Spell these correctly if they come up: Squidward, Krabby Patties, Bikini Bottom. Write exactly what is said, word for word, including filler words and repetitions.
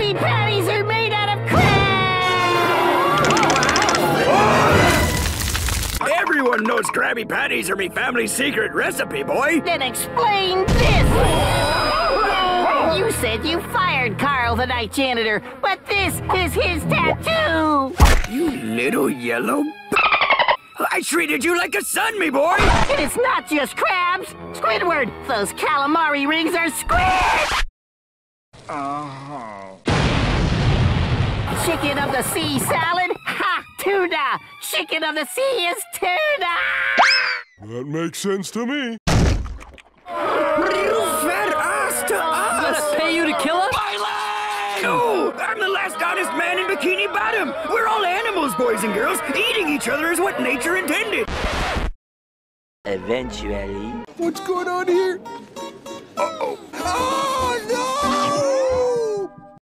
Krabby Patties are made out of crab! Everyone knows Krabby Patties are my family's secret recipe, boy! Then explain this! You said you fired Carl the night janitor, but this is his tattoo! You little yellow b****! I treated you like a son, me boy! And it's not just crabs! Squidward, those calamari rings are squid! Oh. Chicken of the sea salad? Ha! Tuna! Chicken of the sea is tuna! That makes sense to me. You fed us to us! Let us pay you to kill us? Violence! No! I'm the last honest man in Bikini Bottom! We're all animals, boys and girls! Eating each other is what nature intended! Eventually... What's going on here? Uh-oh. Oh!